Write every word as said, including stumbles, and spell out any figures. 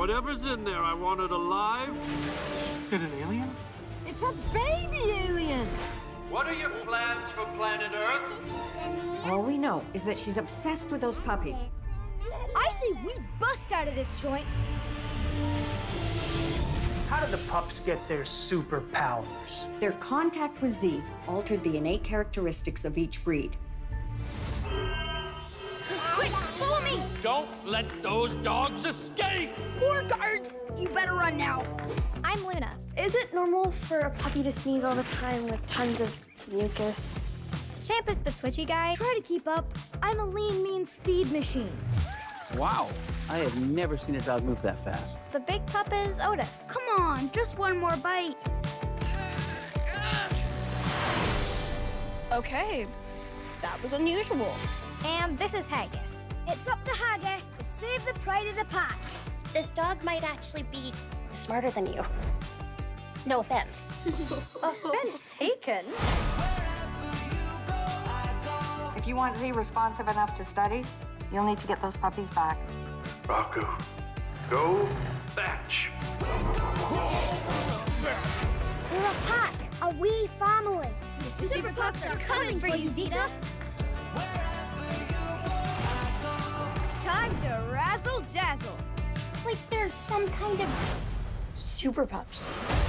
Whatever's in there, I want it alive. Is it an alien? It's a baby alien! What are your plans for planet Earth? All we know is that she's obsessed with those puppies. I say we bust out of this joint. How did the pups get their superpowers? Their contact with Z altered the innate characteristics of each breed. Quick, follow me! Don't let those dogs escape! More guards! You better run now. I'm Luna. Is it normal for a puppy to sneeze all the time with tons of mucus? Champ is the twitchy guy. Try to keep up. I'm a lean, mean speed machine. Wow, I have never seen a dog move that fast. The big pup is Otis. Come on, just one more bite. Okay, that was unusual. And this is Haggis. It's up to Haggis to save the pride of the pack. This dog might actually be smarter than you. No offense. Offense taken. If you want Z responsive enough to study, you'll need to get those puppies back. Rocco, go batch. We're a pack, a wee family. The super, super pups are coming for you, Zita. Time to razzle dazzle. It's like they're some kind of super pups.